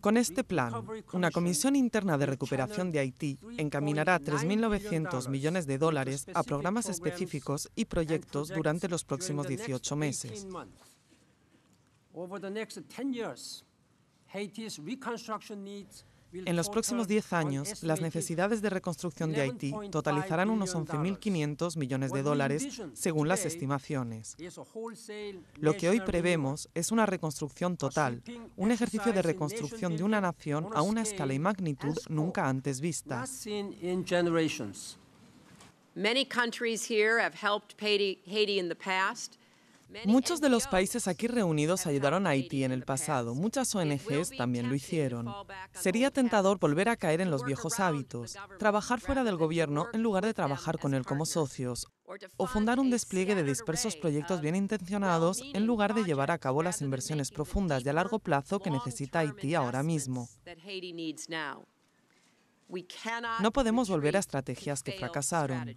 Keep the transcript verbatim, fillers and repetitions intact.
Con este plan, una comisión interna de recuperación de Haití encaminará tres mil novecientos millones de dólares a programas específicos y proyectos durante los próximos dieciocho meses. En los próximos diez años, las necesidades de reconstrucción de Haití totalizarán unos once mil quinientos millones de dólares, según las estimaciones. Lo que hoy prevemos es una reconstrucción total, un ejercicio de reconstrucción de una nación a una escala y magnitud nunca antes vista. Muchos de los países aquí reunidos ayudaron a Haití en el pasado. Muchas O N Ges también lo hicieron. Sería tentador volver a caer en los viejos hábitos, trabajar fuera del gobierno en lugar de trabajar con él como socios, o fundar un despliegue de dispersos proyectos bien intencionados en lugar de llevar a cabo las inversiones profundas y a largo plazo que necesita Haití ahora mismo. No podemos volver a estrategias que fracasaron.